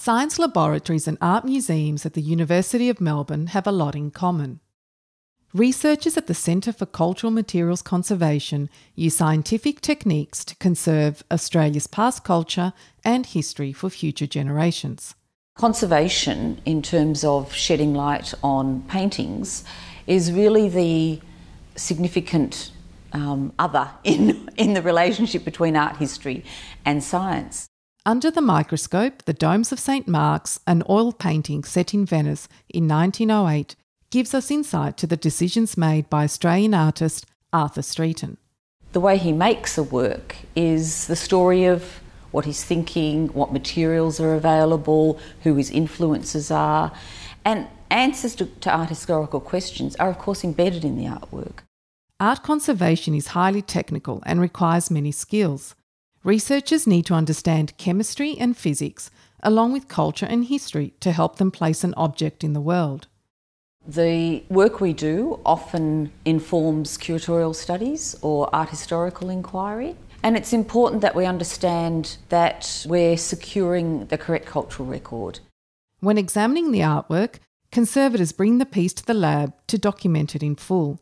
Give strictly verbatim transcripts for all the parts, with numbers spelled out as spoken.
science laboratories and art museums at the University of Melbourne have a lot in common. Researchers at the Centre for Cultural Materials Conservation use scientific techniques to conserve Australia's past culture and history for future generations. Conservation, in terms of shedding light on paintings, is really the significant um, other in, in the relationship between art history and science. Under the microscope, the Domes of St Mark's, an oil painting set in Venice in nineteen oh eight, gives us insight to the decisions made by Australian artist Arthur Streeton. The way he makes a work is the story of what he's thinking, what materials are available, who his influences are, and answers to, to art historical questions are of course embedded in the artwork. Art conservation is highly technical and requires many skills. Researchers need to understand chemistry and physics, along with culture and history, to help them place an object in the world. The work we do often informs curatorial studies or art historical inquiry, and it's important that we understand that we're securing the correct cultural record. When examining the artwork, conservators bring the piece to the lab to document it in full.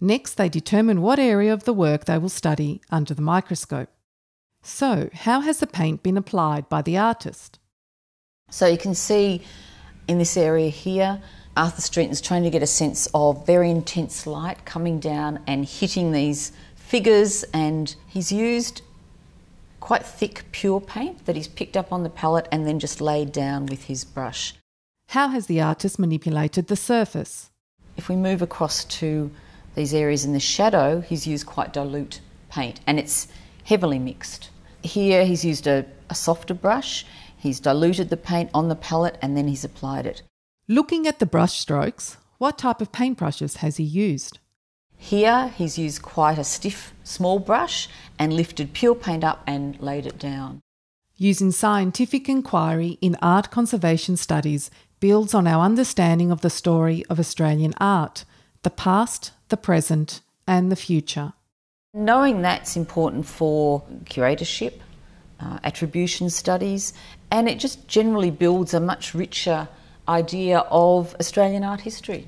Next, they determine what area of the work they will study under the microscope. So, how has the paint been applied by the artist? So you can see in this area here, Arthur Streeton's trying to get a sense of very intense light coming down and hitting these figures, and he's used quite thick pure paint that he's picked up on the palette and then just laid down with his brush. How has the artist manipulated the surface? If we move across to these areas in the shadow, he's used quite dilute paint and it's heavily mixed. Here he's used a, a softer brush, he's diluted the paint on the palette and then he's applied it. Looking at the brush strokes, what type of paintbrushes has he used? Here he's used quite a stiff, small brush and lifted pure paint up and laid it down. Using scientific inquiry in art conservation studies builds on our understanding of the story of Australian art, the past, the present and the future. Knowing that's important for curatorship, uh, attribution studies, and it just generally builds a much richer idea of Australian art history.